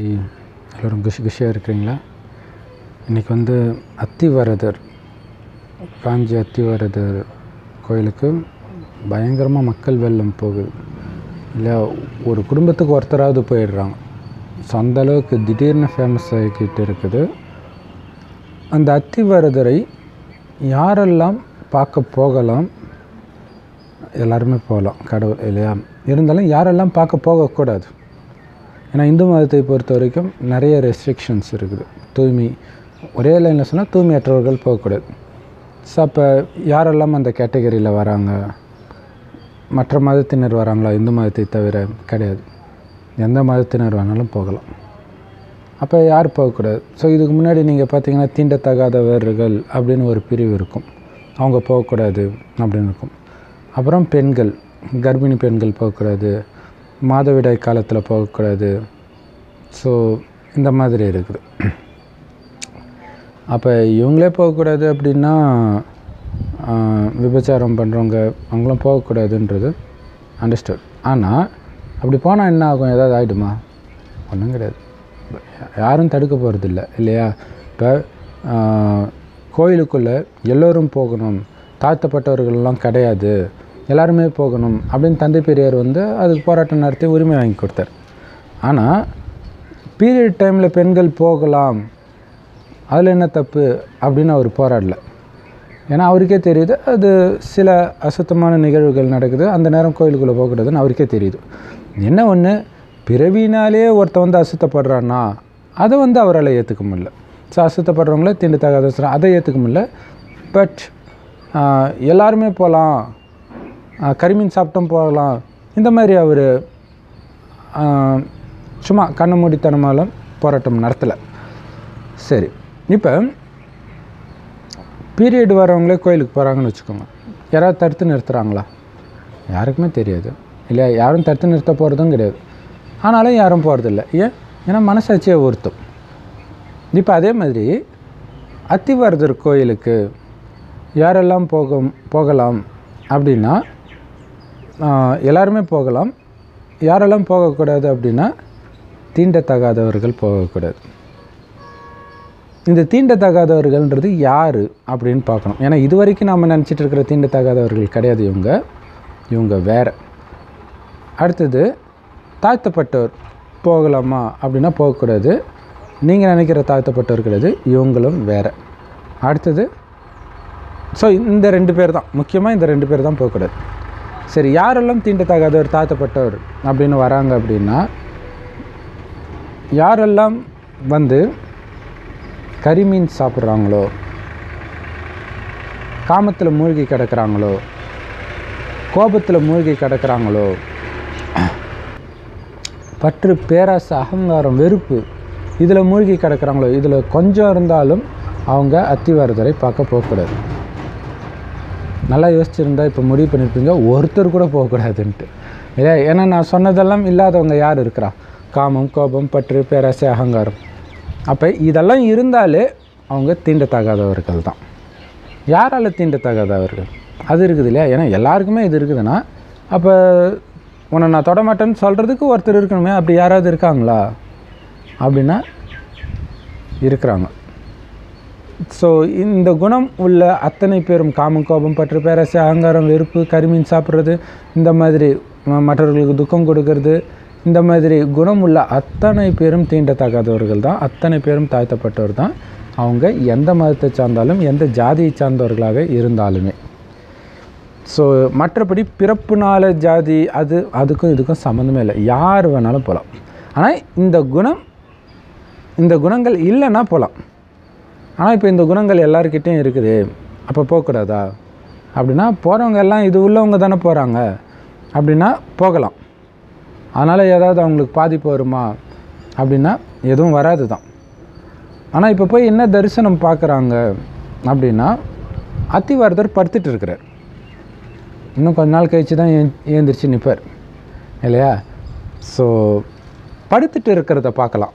எல்லோரும் குஷியாக இருக்கிறீங்களா? இன்றைக்கி வந்து அத்தி வரதர், காஞ்சி அத்தி வரதர் கோயிலுக்கு பயங்கரமாக மக்கள் வெள்ளம் போகுது. இல்லை ஒரு குடும்பத்துக்கு ஒருத்தராவது போயிடுறாங்க. ஸோ அந்தளவுக்கு திடீர்னு ஃபேமஸ் ஆகிக்கிட்டு இருக்குது. அந்த அத்தி வரதரை யாரெல்லாம் பார்க்க போகலாம்? எல்லாருமே போகலாம், கடவுள் இல்லையா? இருந்தாலும் யாரெல்லாம் பார்க்க போகக்கூடாது? ஏன்னா இந்து மதத்தை பொறுத்த வரைக்கும் நிறைய ரெஸ்ட்ரிக்ஷன்ஸ் இருக்குது. தூய்மை, ஒரே லைனில் சொன்னால் தூய்மையற்றவர்கள் போகக்கூடாது. ஸோ அப்போ யாரெல்லாம் அந்த கேட்டகரியில் வராங்க? மற்ற மதத்தினர் வராங்களா? இந்து மதத்தை தவிர கிடையாது, எந்த மதத்தினர் வேணாலும் போகலாம். அப்போ யார் போகக்கூடாது? ஸோ இதுக்கு முன்னாடி நீங்கள் பார்த்தீங்கன்னா தீண்டத்தகாதவர்கள் அப்படின்னு ஒரு பிரிவு இருக்கும், அவங்க போகக்கூடாது அப்படின்னு இருக்கும். அப்புறம் பெண்கள், கர்ப்பிணி பெண்கள் போகக்கூடாது, மாதவிடாய் காலத்தில் போகக்கூடாது. ஸோ இந்த மாதிரி இருக்குது. அப்போ இவங்களே போகக்கூடாது அப்படின்னா விபச்சாரம் பண்ணுறவங்க அவங்களும் போகக்கூடாதுன்றது அண்டர்ஸ்டாண்ட். ஆனால் அப்படி போனால் என்ன ஆகும்? ஏதாவது ஆகிடுமா? ஒன்றும் கிடையாது, யாரும் தடுக்க போகிறதில்ல இல்லையா? இப்போ கோயிலுக்குள்ளே எல்லோரும் போகணும், தாழ்த்தப்பட்டவர்கள்லாம் கிடையாது, எல்லாருமே போகணும் அப்படின்னு தந்தை பெரியார் வந்து அதுக்கு போராட்டம் நடத்தி உரிமை வாங்கி கொடுத்தார். ஆனால் பீரியட் டைமில் பெண்கள் போகலாம், அதில் என்ன தப்பு அப்படின்னு அவர் போராடலை. ஏன்னா அவருக்கே தெரியுது அது சில அசுத்தமான நிகழ்வுகள் நடக்குது, அந்த நேரம் கோயிலுக்குள்ளே போகக்கூடாதுன்னு அவருக்கே தெரியுது. என்ன ஒன்று, பிறவினாலே ஒருத்தர் வந்து அசுத்தப்படுறான்னா அதை வந்து அவரால் ஏற்றுக்க முடியல. ஸோ அசுத்தப்படுறவங்கள தீண்டத்தகாத அதை ஏற்றுக்க முடியல. பட் எல்லாருமே போகலாம், கரிமீன் சாப்பிட்டும் போகலாம், இந்த மாதிரி அவர் சும்மா கண்ணை மூடித்தனமாலும் போராட்டம் நடத்தலை. சரி, இப்போ பீரியட் வரவங்களே கோயிலுக்கு போகிறாங்கன்னு வச்சுக்கோங்க. யாராவது தடுத்து நிறுத்துகிறாங்களா? யாருக்குமே தெரியாது இல்லையா? யாரும் தடுத்து நிறுத்த போகிறதும் கிடையாது. ஆனாலும் யாரும் போகிறதில்ல. ஏன்? ஏன்னா மனசாட்சியை உறுத்தும். இப்போ அதே மாதிரி அத்தி வரதர் கோயிலுக்கு யாரெல்லாம் போகலாம் அப்படின்னா எல்லாருமே போகலாம். யாரெல்லாம் போகக்கூடாது அப்படின்னா தீண்டத்தகாதவர்கள் போகக்கூடாது. இந்த தீண்டத்தகாதவர்கள்ன்றது யார் அப்படின்னு பார்க்கணும். ஏன்னா இது வரைக்கும் நம்ம நினச்சிட்டு இருக்கிற தீண்டத்தகாதவர்கள் கிடையாது, இவங்க வேறு. அடுத்தது தாழ்த்தப்பட்டவர் போகலாமா அப்படின்னா போகக்கூடாது. நீங்கள் நினைக்கிற தாழ்த்தப்பட்டவர் கிடையாது, இவங்களும் வேறு. அடுத்தது, ஸோ இந்த ரெண்டு பேர் தான் முக்கியமாக, இந்த ரெண்டு பேர் தான் போகக்கூடாது. சரி, யாரெல்லாம் தீண்டத்தகாதவர் தாழ்த்தப்பட்டவர் அப்படின்னு வராங்க அப்படின்னா யாரெல்லாம் வந்து கரிமீன் சாப்பிட்றாங்களோ, காமத்தில் மூழ்கி கிடக்கிறாங்களோ, கோபத்தில் மூழ்கி கிடக்கிறாங்களோ, பற்று, பேராசை, அகங்காரம், வெறுப்பு இதில் மூழ்கி கிடக்கிறாங்களோ, இதில் கொஞ்சம் இருந்தாலும் அவங்க அத்தி வரதரை பார்க்க போகக்கூடாது. நல்லா யோசிச்சுருந்தா இப்போ முடிவு பண்ணியிருப்பீங்க ஒருத்தர் கூட போகக்கூடாதுன்ட்டு இல்லையா? ஏன்னா நான் சொன்னதெல்லாம் இல்லாதவங்க யார் இருக்கிறா? காமம், கோபம், பற்று, பேராசை, அகங்காரம். அப்போ இதெல்லாம் இருந்தாலே அவங்க தீண்டத்தகாதவர்கள் தான். யாரால் தீண்டத்தகாதவர்கள் அது இருக்குது இல்லையா? ஏன்னா எல்லாருக்குமே இது இருக்குதுன்னா அப்போ உன்னை நான் தொடமாட்டேன்னு சொல்கிறதுக்கு ஒருத்தர் இருக்கணுமே. அப்படி யாராவது இருக்காங்களா அப்படின்னா இருக்கிறாங்க. ஸோ இந்த குணம் உள்ள அத்தனை பேரும், காமம், கோபம், பற்று, பேராசை, அகங்காரம், வெறுப்பு, கரிமீன் சாப்பிட்றது, இந்த மாதிரி மற்றவர்களுக்கு துக்கம் கொடுக்கறது, இந்த மாதிரி குணம் உள்ள அத்தனை பேரும் தீண்டத்தகாதவர்கள் தான், அத்தனை பேரும் தாழ்த்தப்பட்டவர் தான். அவங்க எந்த மதத்தை சார்ந்தாலும், எந்த ஜாதியை சார்ந்தவர்களாக இருந்தாலுமே. ஸோ மற்றபடி பிறப்புனால ஜாதி அதுக்கும் இதுக்கும் சம்மந்தமே இல்லை. யார் வேணாலும் போகலாம். ஆனால் இந்த குணங்கள் இல்லைன்னா போகலாம். ஆனால் இப்போ இந்த குணங்கள் எல்லாருக்கிட்டேயும் இருக்குது, அப்போ போகக்கூடாதா அப்படின்னா போகிறவங்க எல்லாம் இது உள்ளவங்க தானே போகிறாங்க அப்படின்னா போகலாம். அதனால் ஏதாவது அவங்களுக்கு பாதிப்பு வருமா அப்படின்னா எதுவும் வராது தான். ஆனால் இப்போ போய் என்ன தரிசனம் பார்க்குறாங்க அப்படின்னா அத்தி வரதர் படுத்துட்டு இருக்கிறார். இன்னும் கொஞ்ச நாள் கழித்து தான் ஏந்திரிச்சு நிற்பார் இல்லையா? ஸோ படுத்துட்டு இருக்கிறத பார்க்கலாம்,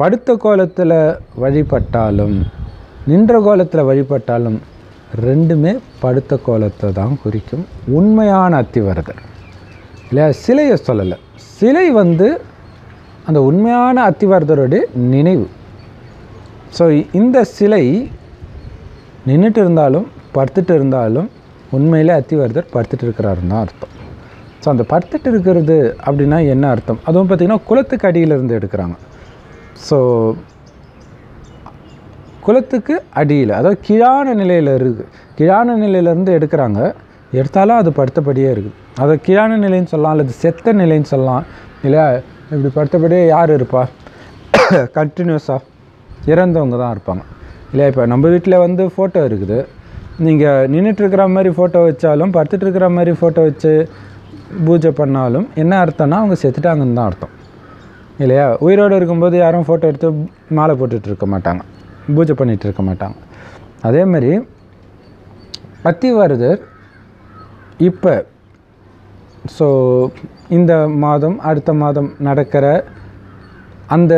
படுத்த கோலத்தில் வழிபட்டாலும் நின்ற கோலத்தில் வழிபட்டாலும் ரெண்டுமே படுத்த கோலத்தை தான் குறிக்கும் உண்மையான அத்தி வரதர். இல்லையா? சிலையை சொல்லலை, சிலை வந்து அந்த உண்மையான அத்தி வரதருடைய நினைவு. ஸோ இந்த சிலை நின்றுட்டு இருந்தாலும் படுத்துட்டு இருந்தாலும் உண்மையிலே அத்தி வரதர் படுத்துட்டு இருக்கிறாருன்னு தான் அர்த்தம். ஸோ அந்த படுத்துட்டு இருக்கிறது அப்படின்னா என்ன அர்த்தம்? அதுவும் பார்த்திங்கன்னா குளத்துக்கு அடியிலிருந்து எடுக்கிறாங்க. ஸோ குளத்துக்கு அடியில், அதாவது கீழான நிலையில் இருக்குது, கீழான நிலையிலேருந்து எடுக்கிறாங்க, எடுத்தாலும் அது படுத்தபடியே இருக்குது. அதை கீழான நிலைன்னு சொல்லலாம், அல்லது செத்த நிலைன்னு சொல்லலாம். இல்லையா? இப்படி படுத்தபடியே யார் இருப்பா? கண்டினியூஸாக இறந்தவங்க தான் இருப்பாங்க. இல்லையா? இப்போ நம்ம வீட்டில் வந்து ஃபோட்டோ இருக்குது, நீங்கள் நின்றுட்டுருக்கிற மாதிரி ஃபோட்டோ வச்சாலும் படுத்துட்டுருக்கிற மாதிரி ஃபோட்டோ வச்சு பூஜை பண்ணாலும் என்ன அர்த்தம்னா அவங்க செத்துட்டாங்கன்னு தான் அர்த்தம். இல்லையா? உயிரோடு இருக்கும்போது யாரும் ஃபோட்டோ எடுத்து மாலை போட்டுட்ருக்க மாட்டாங்க, பூஜை பண்ணிகிட்டு இருக்க மாட்டாங்க. அதேமாதிரி அத்தி வரதர் இப்போ ஸோ இந்த மாதம் அடுத்த மாதம் நடக்கிற அந்த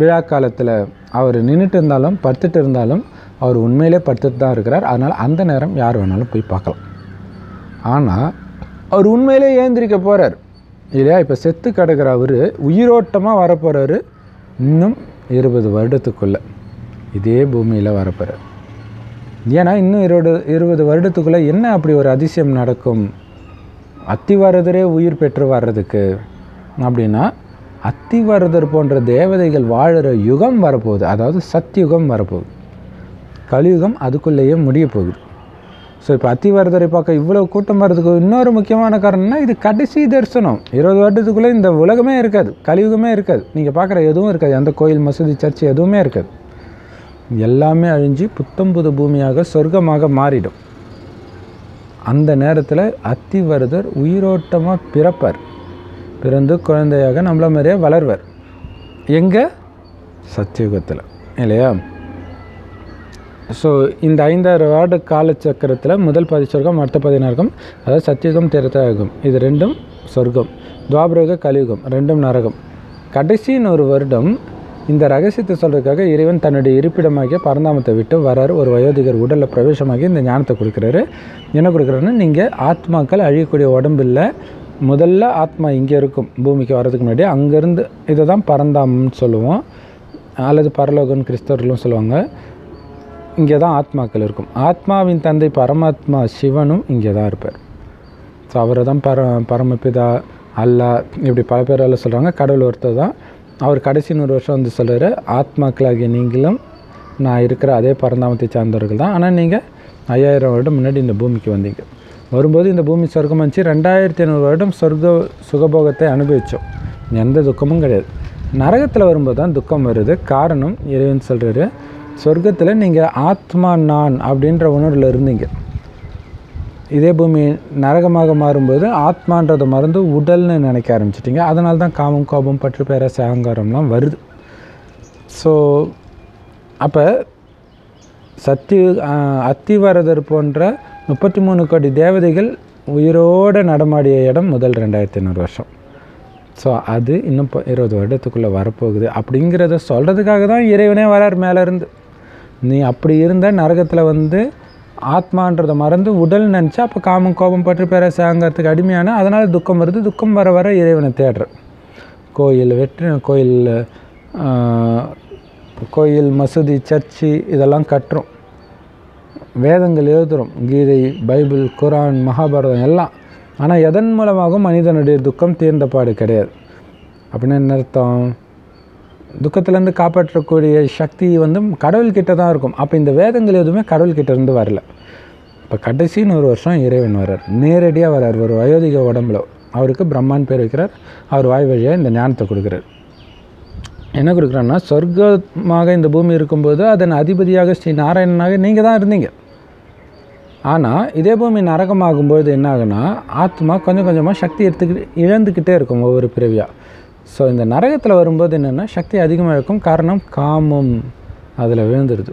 விழா காலத்தில் அவர் நின்றுட்டு இருந்தாலும் படுத்துட்டு இருந்தாலும் அவர் உண்மையிலே படுத்துட்டு தான் இருக்கிறார். அதனால் அந்த நேரம் யார் வேணாலும் போய் பார்க்கலாம். ஆனால் அவர் உண்மையிலே ஏந்திரிக்க போகிறார். இல்லையா? இப்போ செத்து கிடக்கிற அவர் உயிரோட்டமாக வரப்போகிறாரு, இன்னும் 20 வருடத்துக்குள்ளே இதே பூமியில் வரப்போகிற. ஏன்னா இன்னும் 20 வருடத்துக்குள்ளே என்ன அப்படி ஒரு அதிசயம் நடக்கும் அத்தி வரதரே உயிர் பெற்று வர்றதுக்கு? அப்படின்னா அத்தி வரதர் போன்ற தேவதைகள் வாழற யுகம் வரப்போகுது, அதாவது சத்தியுகம் வரப்போகுது, கலியுகம் அதுக்குள்ளேயே முடிய போகுது. ஸோ இப்போ அத்தி வரதரை பார்க்க இவ்வளோ கூட்டம் வர்றதுக்கு இன்னொரு முக்கியமான காரணம்னா இது கடைசி தரிசனம். 20 வருடத்துக்குள்ளே இந்த உலகமே இருக்காது, கலியுகமே இருக்காது, நீங்கள் பார்க்குற எதுவும் இருக்காது, அந்த கோயில் மசூதி சர்ச்சு எதுவுமே இருக்காது, எல்லாமே அழிஞ்சு புத்தம்புது பூமியாக சொர்க்கமாக மாறிடும். அந்த நேரத்தில் அத்தி வரதர் உயிரோட்டமாக பிறப்பார், பிறந்து குழந்தையாக நம்மள மாதிரியே வளர்வர். எங்கே? சத்தியுகத்தில். இல்லையா? ஸோ இந்த 5000 வருட காலச்சக்கரத்தில் முதல் 10 சொர்க்கம், அடுத்த 10 நரகம், அதாவது சத்தியுகம் திரேதாயுகம், இது ரெண்டும் சொர்க்கம், துவாபரயுக கலியுகம் ரெண்டும் நரகம். கடைசின்னு 1 வருடம் இந்த ரகசியத்தை சொல்கிறதுக்காக இறைவன் தன்னுடைய இருப்பிடமாகிய பரந்தாமத்தை விட்டு வரார், ஒரு வயோதிகர் உடலில் பிரவேசமாகி இந்த ஞானத்தை கொடுக்குறாரு. என்ன கொடுக்குறாருன்னா நீங்கள் ஆத்மாக்கள் அழியக்கூடிய உடம்பில் முதல்ல ஆத்மா இங்கே இருக்கும், பூமிக்கு வர்றதுக்கு முன்னாடி அங்கேருந்து, இதை தான் பரந்தாமம்னு சொல்லுவோம், அல்லது பரலோகன் கிறிஸ்தவர்களும் சொல்லுவாங்க. இங்கே தான் ஆத்மாக்கள் இருக்கும். ஆத்மாவின் தந்தை பரமாத்மா சிவனும் இங்கே தான் இருப்பார். ஸோ அவரை தான் பரமபிதா அல்லா இப்படி பல பேரால் சொல்கிறாங்க. கடவுள் ஒருத்தர் தான். அவர் கடைசி 100 வருஷம் வந்து சொல்கிறார், ஆத்மாக்களாகிய நீங்களும் நான் இருக்கிற அதே பரந்தாமத்தை சார்ந்தவர்கள் தான், ஆனால் நீங்கள் 5000 வருடம் முன்னாடி இந்த பூமிக்கு வந்தீங்க. வரும்போது இந்த பூமி சொர்க்கம் வந்துச்சு, 2500 வருடம் சொர்க்க சுகபோகத்தை அனுபவித்தோம், எந்த துக்கமும் கிடையாது. நரகத்தில் வரும்போது தான் துக்கம் வருது. காரணம் இறைவன் சொல்கிறாரு, சொர்க்கத்தில் நீங்கள் ஆத்மா நான் அப்படின்ற உணர்வில் இருந்தீங்க, இதே பூமி நரகமாக மாறும்போது ஆத்மான்றதை மறந்து உடல்னு நினைக்க ஆரம்பிச்சிட்டிங்க, அதனால தான் காமம் கோபம் பற்று பேராசை அகங்காரம்லாம் வருது. ஸோ அப்போ அத்தி வரதர் போன்ற 33 கோடி தேவதைகள் உயிரோடு நடமாடிய இடம் முதல் 2500 வருஷம். ஸோ அது இன்னும் 20 வருடத்துக்குள்ளே வரப்போகுது அப்படிங்கிறத சொல்கிறதுக்காக தான் இறைவனே வரார் மேலேருந்து. நீ அப்படி இருந்த நரகத்தில் வந்து ஆத்மான்றதை மறந்து உடல் நினச்சா, அப்போ காமம் கோபம் பற்று பேராசை அகங்காரத்துக்கு அடிமையான, அதனால் துக்கம் வருது. துக்கம் வர வர இறைவனை தேடுற கோயில் கோயில் மசூதி சர்ச்சு இதெல்லாம் கட்டுறோம், வேதங்கள் எழுதுகிறோம், கீதை பைபிள் குரான் மகாபாரதம் எல்லாம். ஆனால் எதன் மூலமாகவும் மனிதனுடைய துக்கம் தீர்ந்தபாடு கிடையாது. அப்படின்னு என்ன அர்த்தம்? துக்கத்துலேருந்து காப்பாற்றக்கூடிய சக்தி வந்து கடவுள்கிட்ட தான் இருக்கும். அப்போ இந்த வேதங்கள் எதுவுமே கடவுள்கிட்டேருந்து வரல. இப்போ கடைசி 100 வருஷம் இறைவன் வர்றார், நேரடியாக வர்றார் ஒரு வயோதிக உடம்புல. அவருக்கு பிரம்மான் பேர் வைக்கிறார். அவர் வாய் வழியாக இந்த ஞானத்தை கொடுக்குறார். என்ன கொடுக்குறாருன்னா, சொர்க்கமாக இந்த பூமி இருக்கும்போது அதன் அதிபதியாக ஸ்ரீ நாராயணனாக நீங்கள் தான் இருந்தீங்க. ஆனால் இதே பூமி நரகமாகும்பொழுது என்ன ஆகுனா, ஆத்மா கொஞ்சம் கொஞ்சமாக சக்தி இழந்துக்கிட்டே இருக்கும் ஒவ்வொரு பிறவியாக. ஸோ இந்த நரகத்தில் வரும்போது என்னென்னா சக்தி அதிகமாக இருக்கும். காரணம் காமம் அதில் விழுந்துடுது.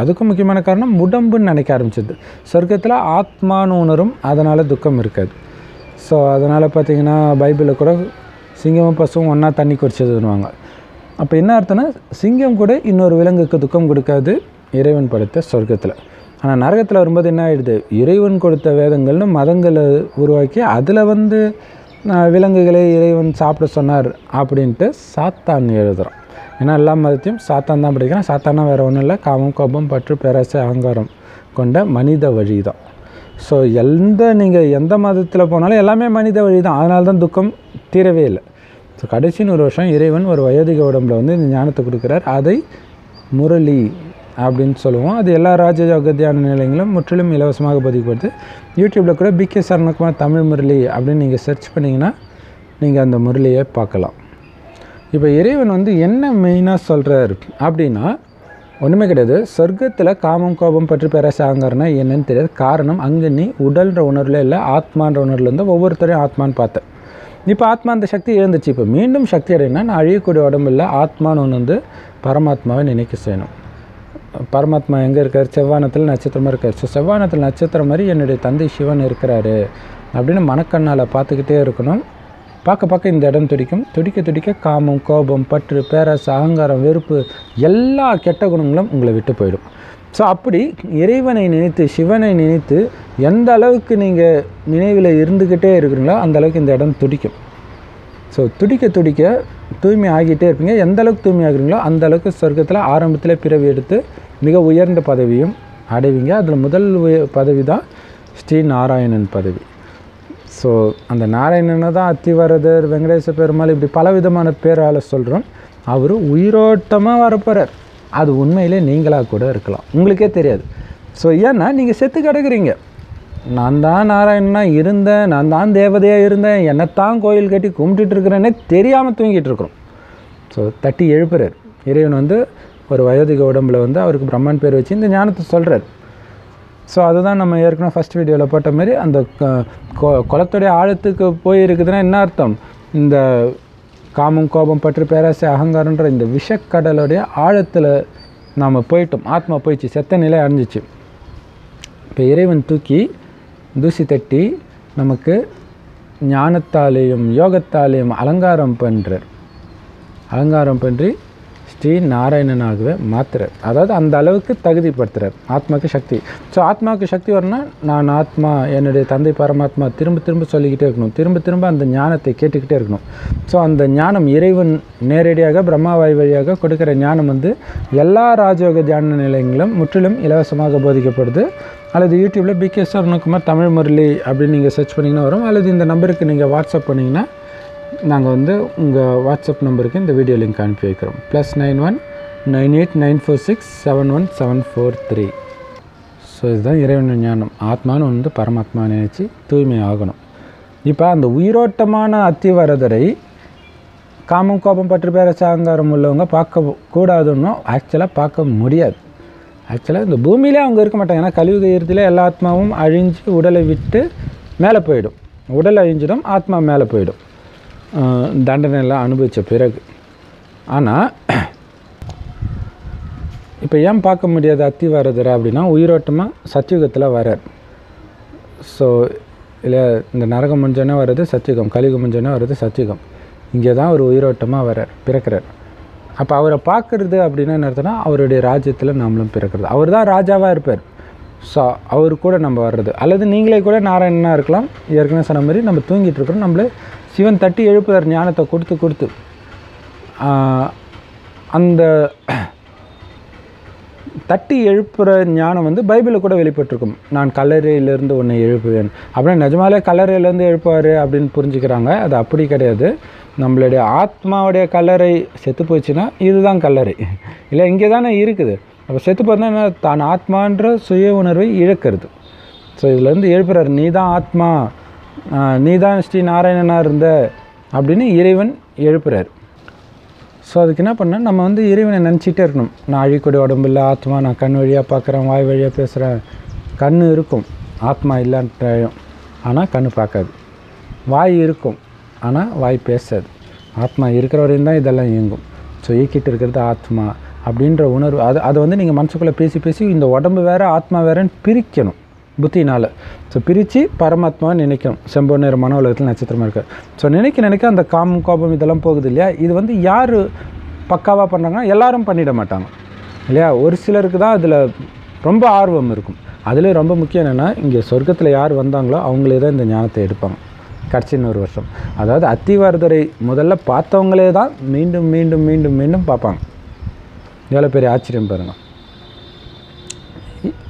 அதுக்கும் முக்கியமான காரணம் உடம்புன்னு நினைக்க ஆரம்பிச்சிது. சொர்க்கத்தில் ஆத்மானு உணரும், அதனால் துக்கம் இருக்காது. ஸோ அதனால் பார்த்திங்கன்னா பைபிளில் கூட சிங்கமும் பசுவும் ஒன்றா தண்ணி குடிச்சதுன்னுவாங்க. அப்போ என்ன அர்த்தம்னா, சிங்கம் கூட இன்னொரு விலங்குக்கு துக்கம் கொடுக்காது இறைவன் படைத்த சொர்க்கத்தில். ஆனால் நரகத்தில் வரும்போது என்ன ஆகிடுது, இறைவன் கொடுத்த வேதங்கள்னு மதங்களை உருவாக்கி அதில் விலங்குகளை இறைவன் சாப்பிட சொன்னார் அப்படின்ட்டு சாத்தான் எழுதுகிறோம். ஏன்னா எல்லா மதத்தையும் சாத்தான் தான் படிக்கிறான். சாத்தானா வேறு ஒன்றும் இல்லை, காமம், கோபம், பற்று, பேராசை, அகங்காரம் கொண்ட மனித வழி தான். ஸோ நீங்கள் எந்த மதத்தில் போனாலும் எல்லாமே மனித வழி தான். அதனால தான் துக்கம் தீரவே இல்லை. ஸோ கடைசின்னு ஒரு வருஷம் இறைவன் ஒரு வயோதிக உடம்பில் இந்த ஞானத்தை கொடுக்குறார். அதை முரளி அப்படின்னு சொல்லுவோம். அது எல்லா ராஜயோக தியான நிலையங்களும் முற்றிலும் இலவசமாக பதிக்கப்படுது. யூடியூப்பில் கூட பிகே சரவணகுமார் தமிழ் முரளி அப்படின்னு நீங்கள் சர்ச் பண்ணிங்கன்னா நீங்கள் அந்த முரளியை பார்க்கலாம். இப்போ இறைவன் என்ன மெயினாக சொல்கிறார் அப்படின்னா, ஒன்றுமே கிடையாது. சொர்க்கத்தில் காமம், கோபம், பற்றி பேராசாங்கிறனா என்னன்னு தெரியாது. காரணம், அங்கே நீ உடல்ன்ற உணர்வில் இல்லை, ஆத்மான்ற உணர்வில் இருந்தால் ஒவ்வொருத்தரையும் ஆத்மான்னு பார்த்தேன். இப்போ ஆத்மா அந்த சக்தி இழந்துச்சு. இப்போ மீண்டும் சக்தி அடையினா நான் அழியக்கூடிய உடம்பில் ஆத்மான்னு ஒன்று பரமாத்மாவை நினைக்க செய்யணும். பரமாத்மா எங்கே இருக்கார்? செவ்வானத்தில் நட்சத்திரமாக இருக்கார். ஸோ செவ்வானத்தில் நட்சத்திரம் மாதிரி என்னுடைய தந்தை சிவன் இருக்கிறாரு அப்படின்னு மனக்கண்ணால் பார்த்துக்கிட்டே இருக்கணும். பார்க்க பார்க்க இந்த இடம் துடிக்கும். துடிக்க துடிக்க காமம், கோபம், பற்று, பேராசை, அகங்காரம், வெறுப்பு எல்லா கெட்ட குணங்களும் உங்களை விட்டு போயிடும். ஸோ அப்படி இறைவனை நினைத்து, சிவனை நினைத்து எந்த அளவுக்கு நீங்கள் நினைவில் இருந்துக்கிட்டே இருக்கிறீங்களோ அந்த அளவுக்கு இந்த இடம் துடிக்கும். ஸோ துடிக்க துடிக்க தூய்மை ஆகிட்டே இருப்பீங்க. எந்த அளவுக்கு தூய்மை ஆகுறீங்களோ அந்த அளவுக்கு சொர்க்கத்தில் ஆரம்பத்தில் பிறவி எடுத்து மிக உயர்ந்த பதவியும் அடைவீங்க. அதில் முதல் பதவி தான் ஸ்ரீ நாராயணன் பதவி. ஸோ அந்த நாராயணனை தான் அத்தி வரதர், வெங்கடேச பெருமாள் இப்படி பலவிதமான பேரால் சொல்கிறோம். அவர் உயிரோட்டமாக வரப்போகிறார். அது உண்மையிலே நீங்களாக கூட இருக்கலாம், உங்களுக்கே தெரியாது. ஸோ ஏன்னா நீங்கள் செத்து கிடக்குறீங்க. நான் தான் நாராயணனா இருந்தேன், நான் தான் தேவதையாக இருந்தேன், என்னைத்தான் கோயில் கட்டி கும்பிட்டுட்டு இருக்கிறேன்னே தெரியாமல் தூங்கிட்டு இருக்கிறோம். ஸோ தட்டி எழுப்புறார் இறைவன். ஒரு வயோதிக உடம்புல அவருக்கு பிரம்மன் பேர் வச்சு இந்த ஞானத்தை சொல்கிறார். ஸோ அதுதான் நம்ம ஏற்கனவே ஃபஸ்ட் வீடியோவில் போட்ட மாதிரி, அந்த குளத்துடைய ஆழத்துக்கு போய் இருக்குதுன்னா என்ன அர்த்தம், இந்த காமம், கோபம், பற்று, பேராசை, அகங்காரன்ற இந்த விஷக்கடலுடைய ஆழத்தில் நாம் போயிட்டோம். ஆத்மா போயிடுச்சு, செத்த நிலை அடைஞ்சிச்சு. இப்போ இறைவன் தூக்கி தூசி தட்டி நமக்கு ஞானத்தாலேயும் யோகத்தாலேயும் அலங்காரம் பண்ணுறார். அலங்காரம் பண்ணி ஸ்ரீ நாராயணனாகவே மாற்றுறார். அதாவது அந்த அளவுக்கு தகுதிப்படுத்துகிறார் ஆத்மாவுக்கு சக்தி. ஸோ ஆத்மாவுக்கு சக்தி வரணும்னா நான் ஆத்மா, என்னுடைய தந்தை பரமாத்மா திரும்ப திரும்ப சொல்லிக்கிட்டே இருக்கணும். திரும்ப திரும்ப அந்த ஞானத்தை கேட்டுக்கிட்டே இருக்கணும். ஸோ அந்த ஞானம் இறைவன் நேரடியாக பிரம்மாவாய் வழியாக கொடுக்குற ஞானம் எல்லா ராஜயோக தியான நிலையங்களும் முற்றிலும் இலவசமாக போதிக்கப்படுது. அல்லது யூடியூப்பில் பிகே சரவணகுமார் தமிழ் முரளி அப்படின்னு நீங்கள் சர்ச் பண்ணிங்கன்னா வரும். அல்லது இந்த நம்பருக்கு நீங்கள் வாட்ஸ்அப் பண்ணிங்கன்னா நாங்கள் உங்கள் வாட்ஸ்அப் நம்பருக்கு இந்த வீடியோ லிங்க் அனுப்பி வைக்கிறோம். +91 9894671743. ஸோ இதுதான் இறைவன் ஞானம். ஆத்மானு பரமாத்மா நினைச்சு தூய்மை ஆகணும். இப்போ அந்த உயிரோட்டமான அத்தி வரதரை காமம், கோபம், பற்று, பேராசை, அகங்காரம் உள்ளவங்க பார்க்கக்கூடாதுன்னு ஆக்சுவலாக பார்க்க முடியாது. ஆக்சுவலாக இந்த பூமியிலே அவங்க இருக்க மாட்டாங்க. ஏன்னா கலியுக இறுதியில் எல்லா ஆத்மாவும் அழிஞ்சு உடலை விட்டு மேலே போயிடும். உடல் அழிஞ்சிடும், ஆத்மா மேலே போயிடும், தண்டனைலாம் அனுபவித்த பிறகு. ஆனால் இப்போ ஏன் பார்க்க முடியாது அத்தி வரதரை அப்படின்னா, உயிரோட்டமாக சத்தியுகத்தில் வரார். ஸோ இல்லை, இந்த நரகம் முடிஞ்சோன்னே வர்றது சத்தியுகம், கலியுகம் முடிஞ்சோன்னே வர்றது சத்தியுகம். இங்கே தான் ஒரு உயிரோட்டமாக வரார், பிறக்கிறார். அப்போ அவரை பார்க்குறது அப்படின்னா என்ன அர்த்தம்னா, அவருடைய ராஜ்யத்தில் நாமளும் பிறக்கிறது. அவர் தான் ராஜாவாக இருப்பார். ஸோ அவரு கூட நம்ம வர்றது. அல்லது நீங்களே கூட நாராயணனாக இருக்கலாம். ஏற்கனவே சொன்ன மாதிரி நம்ம தூங்கிட்டு இருக்கிறோம், நம்மளே சிவன் தட்டி எழுப்புறார் ஞானத்தை கொடுத்து கொடுத்து. அந்த தட்டி எழுப்புகிற ஞானம் பைபிளில் கூட வெளிப்பட்டிருக்கும். நான் கல்லறையிலேருந்து உன்னை எழுப்புவேன் அப்படின்னு. நிஜமாலே கல்லறையிலேருந்து எழுப்புவார் அப்படின்னு புரிஞ்சுக்கிறாங்க. அது அப்படி கிடையாது. நம்மளுடைய ஆத்மாவுடைய கல்லறை செத்து போச்சுன்னா இதுதான் கல்லறை, இல்லை இங்கே தானே இருக்குது. அப்போ செத்து போதுன்னா தான் ஆத்மான்ற சுய உணர்வை இழக்கிறது. ஸோ இதுலேருந்து எழுப்புறார், நீ தான் ஆத்மா, நீ தான் ஸ்ரீ நாராயணனாக இருந்த அப்படின்னு இறைவன் எழுப்புறார். ஸோ அதுக்கு என்ன பண்ணால் நம்ம இறைவனை நினச்சிக்கிட்டே இருக்கணும். நான் அழிக்கூடிய உடம்பு இல்லை, ஆத்மா, நான் கண் வழியாக பார்க்குறேன், வாய் வழியாக பேசுகிறேன். கண் இருக்கும், ஆத்மா இல்லைன்ட்டாயும், ஆனால் கண் பார்க்காது. வாய் இருக்கும், ஆனால் வாய் பேசாது. ஆத்மா இருக்கிற வரையும் தான் இதெல்லாம் இயங்கும். ஸோ இயக்கிட்டு இருக்கிறது ஆத்மா அப்படின்ற உணர்வு. அதை வந்து நீங்கள் மனசுக்குள்ளே பேசி பேசி இந்த உடம்பு வேறு ஆத்மா வேறன்னு பிரிக்கணும் புத்தினால். ஸோ பிரித்து பரமாத்மாவை நினைக்கணும். செம்பொன் நேர மன உலகத்தில் நட்சத்திரமாக இருக்குது. ஸோ நினைக்க அந்த காமம் கோபம் இதெல்லாம் போகுது இல்லையா? இது வந்து யார் பக்காவாக பண்ணுறாங்கன்னா எல்லோரும் பண்ணிட மாட்டாங்க இல்லையா? ஒரு சிலருக்கு தான் அதில் ரொம்ப ஆர்வம் இருக்கும். அதில் ரொம்ப முக்கியம் என்னென்னா, இங்கே சொர்க்கத்தில் யார் வந்தாங்களோ அவங்களே தான் இந்த ஞானத்தை எடுப்பாங்க கடைசின்னு ஒரு வருஷம். அதாவது அத்தி வரதரை முதல்ல பார்த்தவங்களே தான் மீண்டும் மீண்டும் மீண்டும் மீண்டும் பார்ப்பாங்க. எவ்வளோ பெரிய ஆச்சரியம் பாருங்கள்.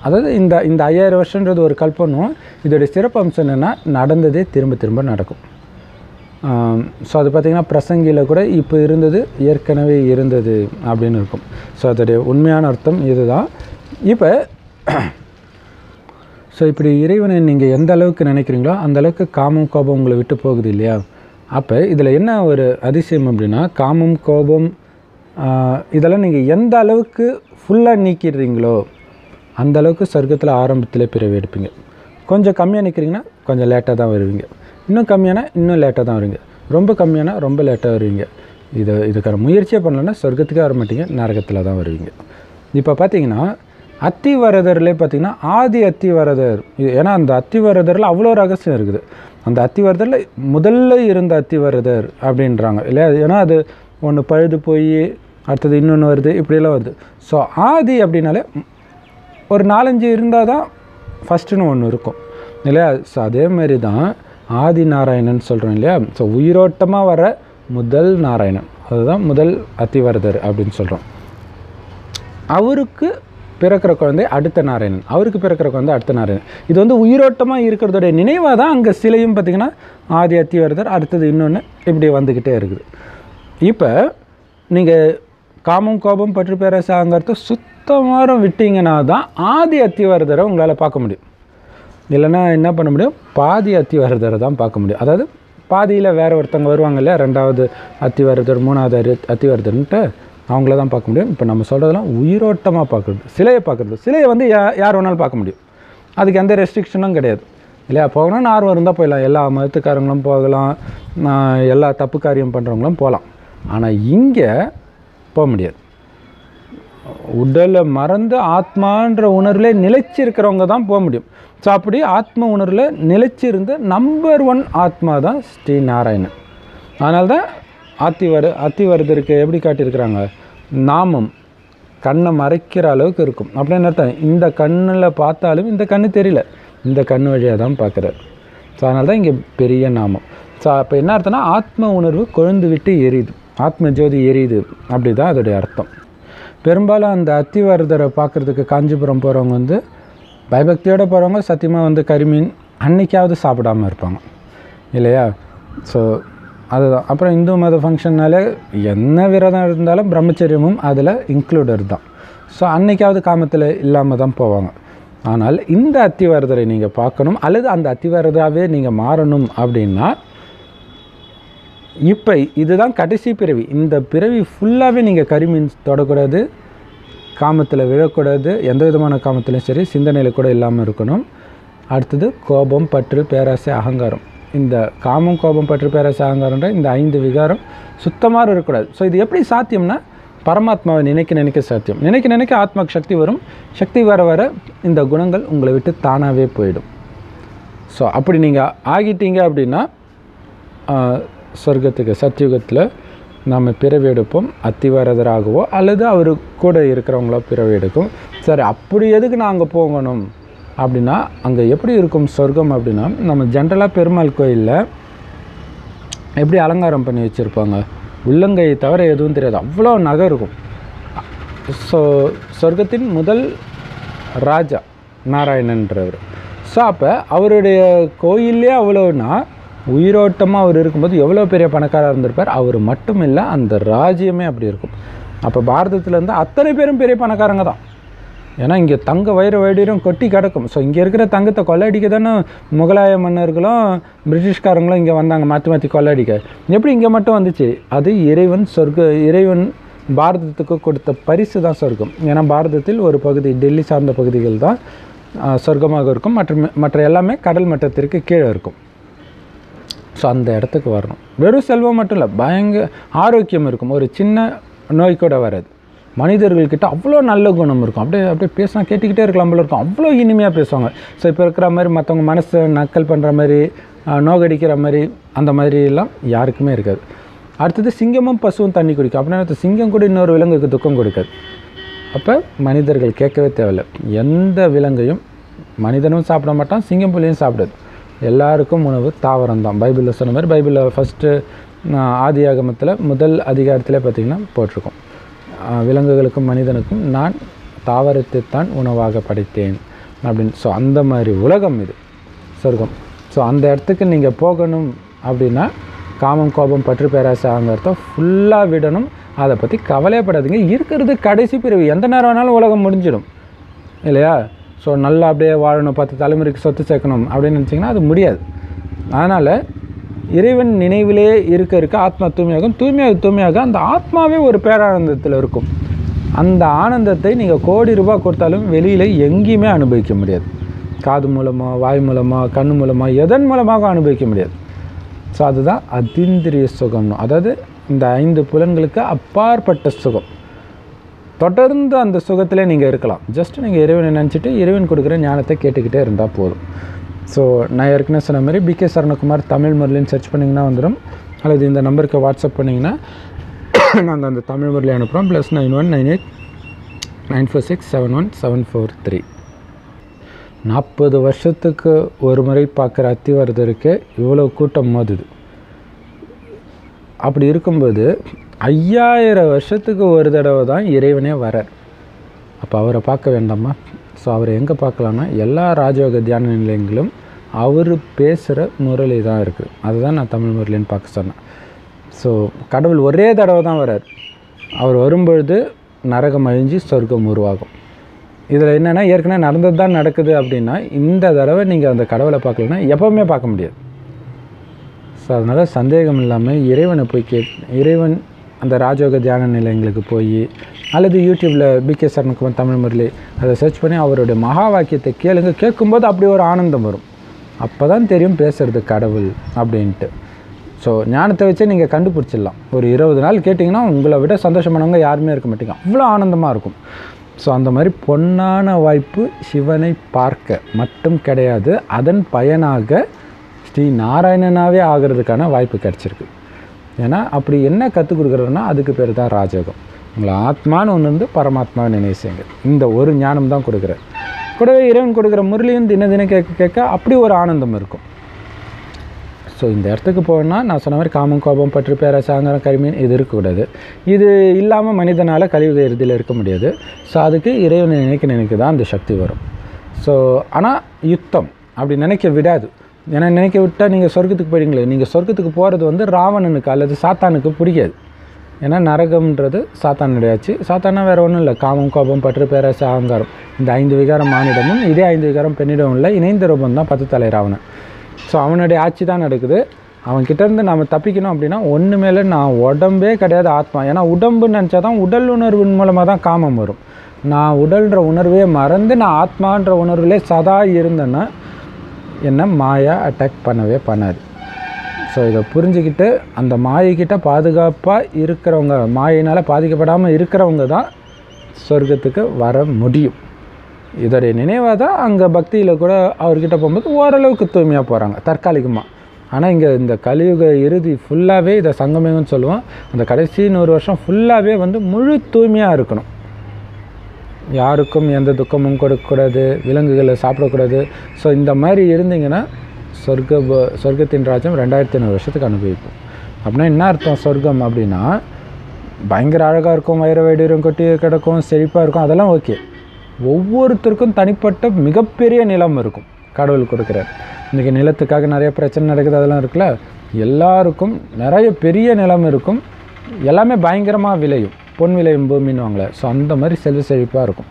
அதாவது இந்த 5000 வருஷன்றது ஒரு கல்பனும் இதோடைய சிறப்பு அம்சம் என்னென்னா, நடந்ததே திரும்ப திரும்ப நடக்கும். ஸோ அது பார்த்திங்கன்னா பிரசங்கியில் கூட இப்போ இருந்தது ஏற்கனவே இருந்தது அப்படின்னு இருக்கும். ஸோ அதோடைய உண்மையான அர்த்தம் இது தான். இப்போ ஸோ இப்படி இறைவனை நீங்கள் எந்த அளவுக்கு நினைக்கிறீங்களோ அந்தளவுக்கு காமம் கோபம் உங்களை விட்டு போகுது இல்லையா? அப்போ இதில் என்ன ஒரு அதிசயம் அப்படின்னா, காமம் கோபம் இதெல்லாம் நீங்கள் எந்த அளவுக்கு ஃபுல்லாக நீக்கிடுறீங்களோ அந்தளவுக்கு சொர்க்கத்தில் ஆரம்பத்தில் பிறவி எடுப்பீங்க. கொஞ்சம் கம்மியாக நிற்கிறீங்கன்னா கொஞ்சம் லேட்டாக தான் வருவீங்க. இன்னும் கம்மியானால் இன்னும் லேட்டாக தான் வருவீங்க. ரொம்ப கம்மியானால் ரொம்ப லேட்டாக வருவீங்க. இதுக்கான முயற்சியே பண்ணலன்னா சொர்க்கத்துக்கே வர மாட்டீங்க, நரகத்தில் தான் வருவீங்க. இப்போ பார்த்திங்கன்னா அத்தி வரதர்லேயே பார்த்திங்கன்னா ஆதி அத்தி வரதர். ஏன்னா அந்த அத்தி வரதரில் அவ்வளோ ரகசியம் இருக்குது. அந்த அத்தி வரதரில் முதல்ல இருந்த அத்தி வரதர் அப்படின்றாங்க இல்லையா? ஏன்னா அது ஒன்று பழுது போய் அடுத்தது இன்னொன்று வருது, இப்படியெல்லாம் வருது. ஸோ ஆதி அப்படின்னாலே ஒரு 4-5 இருந்தால் தான் ஃபஸ்ட்டுன்னு ஒன்று இருக்கும் இல்லையா? ஸோ அதேமாரி தான் ஆதி நாராயணன் சொல்கிறோம் இல்லையா? ஸோ உயிரோட்டமாக வர முதல் நாராயணன், அதுதான் முதல் அத்தி வரதர் அப்படின்னு சொல்கிறோம். அவருக்கு பிறக்கிற குழந்தை அடுத்த நாராயணன், அவருக்கு பிறக்கிற குழந்தை அடுத்த நாராயணன். இது வந்து உயிரோட்டமாக இருக்கிறதோடைய நினைவாக தான் அங்கே சிலையும் பார்த்திங்கன்னா ஆதி அத்தி வரதர், அடுத்தது இன்னொன்று, இப்படி வந்துக்கிட்டே இருக்குது. இப்போ நீங்கள் காமம் கோபம் பற்று பேராசைங்கிறது சுத்தமாக விட்டிங்கன்னா தான் ஆதி அத்தி வரதரை உங்களால் பார்க்க முடியும். இல்லைன்னா என்ன பண்ண முடியும்? பாதி அத்தி வரதரை தான் பார்க்க முடியும். அதாவது பாதியில் வேறு ஒருத்தவங்க வருவாங்க இல்லையா? 2வது அத்தி வரதர், 3வது அத்தி வரதர்ன்ட்டு அவங்கள தான் பார்க்க முடியும். இப்போ நம்ம சொல்கிறதெல்லாம் உயிரோட்டமாக பார்க்குறது, சிலையை பார்க்குறது. சிலையை வந்து யார் வேணாலும் பார்க்க முடியும், அதுக்கு எந்த ரெஸ்ட்ரிக்ஷனும் கிடையாது இல்லையா? போகணும்னு ஆர்வம் இருந்தால் போயிடலாம், எல்லா மதத்துக்காரங்களும் போகலாம், எல்லா தப்பு காரியம் பண்ணுறவங்களும் போகலாம். ஆனால் இங்கே போக முடியாது. உடலை மறந்து ஆத்மான்ற உணர்வில் நிலைச்சி இருக்கிறவங்க தான் போக முடியும். ஸோ அப்படி ஆத்ம உணர்வில் நிலைச்சி இருந்த நம்பர் 1 ஆத்மா தான் ஸ்ரீ நாராயணன். அதனால தான் அத்தி வரதருக்கு எப்படி காட்டியிருக்கிறாங்க? நாமம் கண்ணை மறைக்கிற அளவுக்கு இருக்கும். அப்படின்னு அர்த்தம், இந்த கண்ணில் பார்த்தாலும் இந்த கண்ணு தெரியல, இந்த கண் வழியாக தான் பார்க்குறாரு. ஸோ அதனால தான் இங்கே பெரிய நாமம். ஸோ அப்போ என்ன அர்த்தம்னா, ஆத்ம உணர்வு கொழுந்து விட்டு எரியுது, ஆத்ம ஜோதி எரியுது, அப்படி தான் அதோடைய அர்த்தம். பெரும்பாலும் அந்த அத்தி வரதரை பார்க்குறதுக்கு காஞ்சிபுரம் போகிறவங்க வந்து பயபக்தியோடு போகிறவங்க சத்தியமாக வந்து கரிமீன் அன்னைக்காவது சாப்பிடாமல் இருப்பாங்க இல்லையா? ஸோ அதுதான். அப்புறம் இந்து மத ஃபங்க்ஷன்னாலே என்ன விரதம் இருந்தாலும் பிரம்மச்சரியமும் அதில் இன்க்ளூடட் தான். ஸோ அன்னைக்காவது காமத்தில் இல்லாமல் தான் போவாங்க. ஆனால் இந்த அத்தி வரதரை நீங்கள் பார்க்கணும், அல்லது அந்த அத்தி வரதாவே நீங்கள் மாறணும் அப்படின்னா இப்போ இதுதான் கடைசி பிறவி. இந்த பிறவி ஃபுல்லாகவே நீங்கள் கரிமீன் தொடக்கூடாது, காமத்தில் விழக்கூடாது, எந்த விதமான காமத்திலையும் சரி, சிந்தனையில் கூட இல்லாமல் இருக்கணும். அடுத்தது கோபம் பற்று பேராசை அகங்காரம். இந்த காமம் கோபம் பற்று பேராசை அகங்காரன்ற இந்த 5 விகாரம் சுத்தமாக இருக்கக்கூடாது. ஸோ இது எப்படி சாத்தியம்னா, பரமாத்மாவை நினைக்க சாத்தியம். நினைக்க ஆத்மாவுக்கு சக்தி வரும், சக்தி வர இந்த குணங்கள் உங்களை விட்டு தானாகவே போயிடும். ஸோ அப்படி நீங்கள் ஆகிட்டீங்க அப்படின்னா சொர்க்கத்துக்கு சத்தியுகத்தில் நாம் பிறவி எடுப்போம், அத்தி வரதராகவோ அல்லது அவர் கூட இருக்கிறவங்களோ பிறவி எடுக்கும். சரி, அப்படி எதுக்கு நான் அங்கே போகணும் அப்படின்னா, அங்கே எப்படி இருக்கும் சொர்க்கம் அப்படின்னா, நம்ம ஜென்ரலாக பெருமாள் கோயிலில் எப்படி அலங்காரம் பண்ணி வச்சுருப்பாங்க, உள்ளங்கையை தவிர எதுவும் தெரியாது, அவ்வளோ நகை இருக்கும். ஸோ சொர்க்கத்தின் முதல் ராஜா நாராயணன்றவர். ஸோ அப்போ அவருடைய கோயிலே அவ்வளோன்னா, உயிரோட்டமாக அவர் இருக்கும்போது எவ்வளோ பெரிய பணக்காராக இருந்திருப்பார். அவர் மட்டும் இல்லை, அந்த ராஜ்யமே அப்படி இருக்கும். அப்போ பாரதத்தில் இருந்து அத்தனை பேரும் பெரிய பணக்காரங்க தான். ஏன்னா இங்கே தங்க வயிறு வயிறும் கொட்டி கிடக்கும். ஸோ இங்கே இருக்கிற தங்கத்தை கொள்ளையடிக்க தானே முகலாய மன்னர்களும் பிரிட்டிஷ்காரங்களும் இங்கே வந்தாங்க, மாற்றி கொள்ளையடிக்க. எப்படி இங்கே மட்டும் வந்துச்சு? அது இறைவன் பாரதத்துக்கு கொடுத்த பரிசு தான் சொர்க்கம். ஏன்னா பாரதத்தில் ஒரு பகுதி, டெல்லி சார்ந்த பகுதிகள் தான் சொர்க்கமாக இருக்கும். மற்ற எல்லாமே கடல் மட்டத்திற்கு கீழே இருக்கும். ஸோ அந்த இடத்துக்கு வரணும். வெறும் செல்வம் மட்டும் இல்லை, பயங்கர ஆரோக்கியம் இருக்கும். ஒரு சின்ன நோய் கூட வராது. மனிதர்கள்கிட்ட அவ்வளோ நல்ல குணம் இருக்கும். அப்படியே பேசினா கேட்டுக்கிட்டே இருக்கலாம் போல இருக்கும். அவ்வளோ இனிமையாக பேசுவாங்க. ஸோ இப்போ இருக்கிற மாதிரி மற்றவங்க மனசை நக்கல் பண்ணுற மாதிரி, நோகடிக்கிற மாதிரி, அந்த மாதிரிலாம் யாருக்குமே இருக்காது. அடுத்தது சிங்கமும் பசுவும் தண்ணி குடிக்கும். அப்படின்னா சிங்கம் கூட இன்னொரு விலங்குக்கு துக்கம் கொடுக்காது. அப்போ மனிதர்கள் கேட்கவே தேவையில்லை. எந்த விலங்கையும் மனிதனும் சாப்பிட மாட்டான், சிங்கம் புலியும் சாப்பிடாது. எல்லாருக்கும் உணவு தாவரம் தான். பைபிளில் சொன்ன மாதிரி, பைபிளில் ஃபஸ்ட்டு ஆதியாகமத்தில் முதல் அதிகாரத்தில் பார்த்திங்கன்னா போட்டிருக்கோம், விலங்குகளுக்கும் மனிதனுக்கும் நான் தாவரத்தைத்தான் உணவாக படைத்தேன் அப்படின்னு. ஸோ அந்த மாதிரி உலகம் இது சொர்க்கம். ஸோ அந்த இடத்துக்கு நீங்கள் போகணும் அப்படின்னா காமம், கோபம், பற்று, பேராசை அந்த அர்த்தம் ஃபுல்லாக விடணும். அதை பற்றி கவலையப்படாதீங்க. இருக்கிறது கடைசி பிறவி. எந்த நேரம் வேணாலும் உலகம் முடிஞ்சிடும் இல்லையா? ஸோ நல்லா அப்படியே வாழணும், 10 தலைமுறைக்கு சொத்து சேர்க்கணும் அப்படின்னு நினச்சிங்கன்னா அது முடியாது. அதனால் இறைவன் நினைவிலேயே இருக்க இருக்க ஆத்மா தூய்மையாகும். தூய்மையாக அந்த ஆத்மாவே ஒரு பேரானந்தத்தில் இருக்கும். அந்த ஆனந்தத்தை நீங்கள் கோடி ரூபாய் கொடுத்தாலும் வெளியில் எங்கேயுமே அனுபவிக்க முடியாது. காது மூலமாக, வாய் மூலமாக, கண் மூலமாக, எதன் மூலமாக அனுபவிக்க முடியாது. ஸோ அதுதான் அதிந்திரிய சுகம்னு. அதாவது இந்த 5 புலன்களுக்கு அப்பாற்பட்ட சுகம். தொடர்ந்து அந்த சுகத்திலே நீங்கள் இருக்கலாம். ஜஸ்ட் நீங்கள் இறைவனை நினச்சிட்டு இறைவன் கொடுக்குற ஞானத்தை கேட்டுக்கிட்டே இருந்தால் போதும். ஸோ நான் ஏற்கனவே சொன்ன மாதிரி பிகே சரவணகுமார் தமிழ் முரளின்னு சர்ச் பண்ணிங்கன்னா வந்துடும். அல்லது இந்த நம்பருக்கு வாட்ஸ்அப் பண்ணிங்கன்னா நாங்கள் அந்த தமிழ் முரளி அனுப்புகிறோம். +919894671743. 40 வருஷத்துக்கு ஒரு முறை பார்க்குற அத்தி வரதரைக்கு இவ்வளோ கூட்டம் மோதுது. அப்படி இருக்கும்போது 5000 வருஷத்துக்கு ஒரு தடவை தான் இறைவனே வரார். அப்போ அவரை பார்க்க வேண்டாமா? ஸோ அவரை எங்கே பார்க்கலான்னா, எல்லா ராஜயோக தியான நிலையங்களும் அவர் பேசுகிற முரளி தான் இருக்குது. அதுதான் நான் தமிழ் முரளின்னு பார்க்க சொன்னேன். ஸோ கடவுள் ஒரே தடவை தான் வரார். அவர் வரும்பொழுது நரகம் அழிஞ்சு சொர்க்கம் உருவாகும். இதில் என்னென்னா, ஏற்கனவே நடந்தது தான் நடக்குது அப்படின்னா இந்த தடவை நீங்கள் அந்த கடவுளை பார்க்கலன்னா எப்போவுமே பார்க்க முடியாது. ஸோ அதனால் சந்தேகம் இல்லாமல் இறைவனை போய் இறைவன் அந்த ராஜயோக தியான நிலையங்களுக்கு போய், அல்லது யூடியூப்பில் பிகே சரவணகுமார் தமிழ் முரளி அதை சர்ச் பண்ணி அவருடைய மகா வாக்கியத்தை கேளுங்க. கேட்கும்போது அப்படி ஒரு ஆனந்தம் வரும். அப்போ தான் தெரியும் பேசுகிறது கடவுள் அப்படின்ட்டு. ஸோ ஞானத்தை வச்சே நீங்கள் கண்டுபிடிச்சிடலாம். ஒரு 20 நாள் கேட்டிங்கன்னா உங்களை விட சந்தோஷமானவங்க யாருமே இருக்க மாட்டீங்க. அவ்வளோ ஆனந்தமாக இருக்கும். ஸோ அந்த மாதிரி பொன்னான வாய்ப்பு சிவனை பார்க்க மட்டும் கிடையாது, அதன் பயனாக ஸ்ரீ நாராயணனாகவே ஆகிறதுக்கான வாய்ப்பு கிடச்சிருக்கு. ஏன்னா அப்படி என்ன கற்றுக் கொடுக்குறதுனா அதுக்கு பேர் தான் ராஜயோகம். உங்களை ஆத்மானு ஒன்று இருந்து பரமாத்மாவை நினைவு செய்யுங்க. இந்த ஒரு ஞானம் தான் கொடுக்குறாரு. கூடவே இறைவன் கொடுக்குற முரளியும் தினம் கேட்க அப்படி ஒரு ஆனந்தம் இருக்கும். ஸோ இந்த இடத்துக்கு போகணுன்னா நான் சொன்ன மாதிரி காமம், கோபம், பற்று, பேராசை, ஆங்காரம், கரிமீன் இது இருக்கக்கூடாது. இது இல்லாமல் மனிதனால் கலியுக இறுதியில் இருக்க முடியாது. ஸோ அதுக்கு இறைவன் நினைக்க தான் அந்த சக்தி வரும். ஸோ ஆனால் யுத்தம் அப்படி நினைக்க விடாது. ஏன்னா நினைக்க விட்டால் நீங்கள் சொர்க்கத்துக்கு போயிடுங்களே. நீங்கள் சொர்க்கத்துக்கு போகிறது வந்து ராவணனுக்கு அல்லது சாத்தானுக்கு பிடிக்காது. ஏன்னா நரகம்ன்றது சாத்தானுடையாச்சு. சாத்தானா வேறு ஒன்றும் இல்லை, காமம், கோபம், பற்று, பேராசை, அகங்காரம் இந்த 5 விகாரம் மானிடமும், இதே 5 விகாரம் பெண்ணிடமும் இல்லை, இணைந்த ரூபம் தான் 10 தலை ராவணன். ஸோ அவனுடைய ஆட்சி தான் நடக்குது. அவன்கிட்டேருந்து நாம் தப்பிக்கணும் அப்படின்னா ஒன்று மேலே நான் உடம்பே கிடையாது, ஆத்மா. ஏன்னா உடம்புன்னு நினச்சா தான் உடல் உணர்வின் மூலமாக தான் காமம் வரும். நான் உடல்ன்ற உணர்வே மறந்து நான் ஆத்மான்ற உணர்விலே சதா இருந்தேன்னா என்ன மாயா அட்டாக் பண்ணவே பண்ணாது. ஸோ இதை புரிஞ்சுக்கிட்டு அந்த மாயைக்கிட்ட பாதுகாப்பாக இருக்கிறவங்க, மாயினால் பாதிக்கப்படாமல் இருக்கிறவங்க தான் சொர்க்கத்துக்கு வர முடியும். இதோடைய நினைவாக தான் அங்கே பக்தியில் கூட அவர்கிட்ட போகும்போது ஓரளவுக்கு தூய்மையாக போகிறாங்க தற்காலிகமாக. ஆனால் இங்கே இந்த கலியுக இறுதி ஃபுல்லாகவே இதை சங்கமேகம்னு சொல்லுவோம். அந்த கடைசி 100 வருஷம் ஃபுல்லாகவே வந்து முழு தூய்மையாக இருக்கணும். யாருக்கும் எந்த துக்கமும் கொடுக்கக்கூடாது, விலங்குகளை சாப்பிடக்கூடாது. ஸோ இந்த மாதிரி இருந்தீங்கன்னா சொர்க்கத்தின் ராஜ்யம் 2500 வருஷத்துக்கு அனுபவிக்கும். அப்படின்னா என்ன அர்த்தம்? சொர்க்கம் அப்படின்னா பயங்கர அழகாக இருக்கும், வயிறு வயிறும் கொட்டி கிடக்கும், செழிப்பாக இருக்கும், அதெல்லாம் ஓகே. ஒவ்வொருத்தருக்கும் தனிப்பட்ட மிகப்பெரிய நிலம் இருக்கும். கடவுள் கொடுக்குறார். இன்றைக்கி நிலத்துக்காக நிறைய பிரச்சனை நடக்குது, அதெல்லாம் இருக்குல்ல. எல்லாருக்கும் நிறைய பெரிய நிலம் இருக்கும். எல்லாமே பயங்கரமாக விளையும், பொன் விளையும் பூமின்னு வாங்கலை. ஸோ அந்த மாதிரி செல்வ செழிப்பாக இருக்கும்.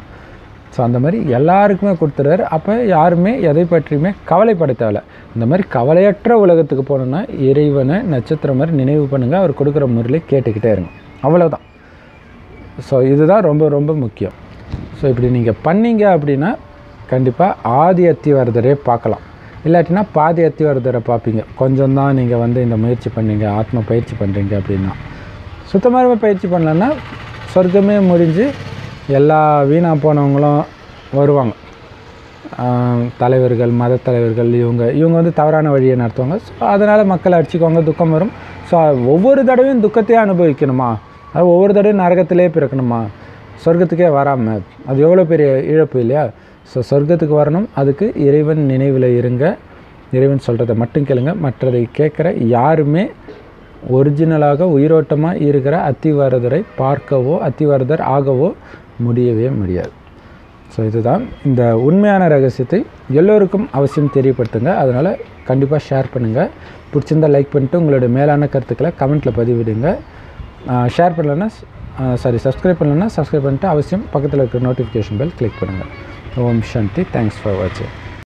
ஸோ அந்த மாதிரி எல்லாருக்குமே கொடுத்துறாரு. அப்போ யாருமே எதை பற்றியுமே கவலைப்பட தேவை. இந்த மாதிரி கவலையற்ற உலகத்துக்கு போனோன்னா இறைவனை நட்சத்திரம் மாதிரி நினைவு பண்ணுங்கள். அவர் கொடுக்குற முறையிலே கேட்டுக்கிட்டே இருங்க, அவ்வளோதான். ஸோ இதுதான் ரொம்ப ரொம்ப முக்கியம். ஸோ இப்படி நீங்கள் பண்ணிங்க அப்படின்னா கண்டிப்பாக ஆதி அத்தி வரதரை பார்க்கலாம். இல்லாட்டினா பாதி அத்தி வரதரை பார்ப்பீங்க. கொஞ்சம் தான் நீங்கள் வந்து இந்த முயற்சி பண்ணீங்க, ஆத்ம பயிற்சி பண்ணுறீங்க அப்படின்னா. சுத்தமாக பயிற்சி பண்ணலன்னா சொர்க்கமே முடிஞ்சு எல்லா வீணாக போனவங்களும் வருவாங்க. தலைவர்கள், மத தலைவர்கள், இவங்க வந்து தவறான வழியை நடத்துவாங்க. ஸோ அதனால் மக்களை அடிச்சுக்கோங்க, துக்கம் வரும். ஸோ ஒவ்வொரு தடவையும் துக்கத்தையே அனுபவிக்கணுமா? அது ஒவ்வொரு தடவையும் நரகத்திலே பிறக்கணுமா? சொர்க்கத்துக்கே வராமல் அது எவ்வளோ பெரிய இழப்பு இல்லையா? ஸோ சொர்க்கத்துக்கு வரணும், அதுக்கு இறைவன் நினைவில் இருங்க. இறைவன் சொல்கிறத மட்டும் கேளுங்க. மற்றதை கேட்குற யாருமே ஒரிஜினலாக உயிரோட்டமாக இருக்கிற அத்தி வரதரை பார்க்கவோ அத்தி வரதர் ஆகவோ முடியவே முடியாது. ஸோ இதுதான் இந்த உண்மையான ரகசியத்தை எல்லோருக்கும் அவசியம் தெரியப்படுத்துங்க. அதனால் கண்டிப்பாக ஷேர் பண்ணுங்கள். பிடிச்சிருந்தால் லைக் பண்ணிட்டு உங்களுடைய மேலான கருத்துக்களை கமெண்ட்டில் பதிவிடுங்க. ஷேர் பண்ணலன்னா சப்ஸ்கிரைப் பண்ணலன்னா சப்ஸ்கிரைப் பண்ணிட்டு அவசியம் பக்கத்தில் இருக்கிற நோட்டிஃபிகேஷன் பெல் கிளிக் பண்ணுங்கள். ஓம் சாந்தி. தேங்க்ஸ் ஃபார் வாட்சிங்.